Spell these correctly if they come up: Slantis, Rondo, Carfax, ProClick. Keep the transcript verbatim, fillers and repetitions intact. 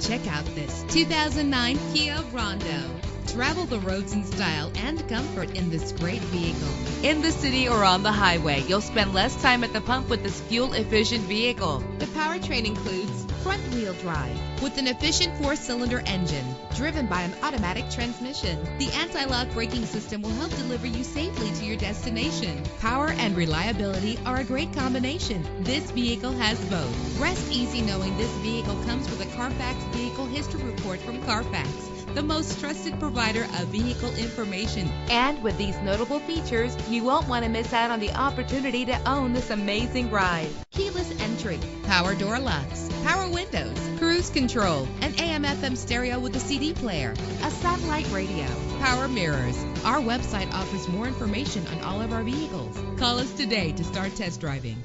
Check out this two thousand nine Kia Rondo. Travel the roads in style and comfort in this great vehicle. In the city or on the highway, you'll spend less time at the pump with this fuel-efficient vehicle. The powertrain includes front-wheel drive with an efficient four-cylinder engine driven by an automatic transmission. The anti-lock braking system will help deliver you safely to your destination. Power and reliability are a great combination. This vehicle has both. Rest easy knowing this vehicle comes with a Carfax Vehicle History Report from Carfax, the most trusted provider of vehicle information. And with these notable features, you won't want to miss out on the opportunity to own this amazing ride. Keyless entry, power door locks, power windows, cruise control, an A M F M stereo with a C D player, a satellite radio, power mirrors. Our website offers more information on all of our vehicles. Call us today to start test driving.